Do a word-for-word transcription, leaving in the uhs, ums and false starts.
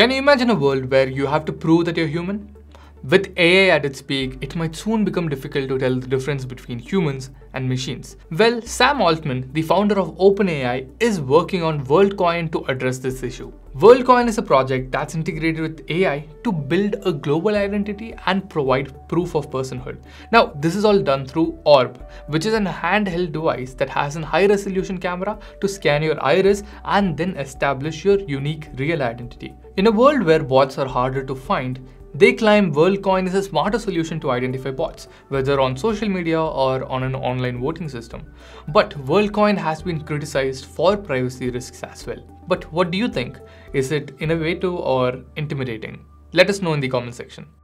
Can you imagine a world where you have to prove that you're human? With A I at its peak, it might soon become difficult to tell the difference between humans and machines. Well, Sam Altman, the founder of OpenAI, is working on Worldcoin to address this issue. Worldcoin is a project that's integrated with A I to build a global identity and provide proof of personhood. Now, this is all done through Orb, which is a handheld device that has a high-resolution camera to scan your iris and then establish your unique real identity. In a world where bots are harder to find, they claim Worldcoin is a smarter solution to identify bots, whether on social media or on an online voting system. But Worldcoin has been criticized for privacy risks as well. But what do you think? Is it innovative or intimidating? Let us know in the comment section.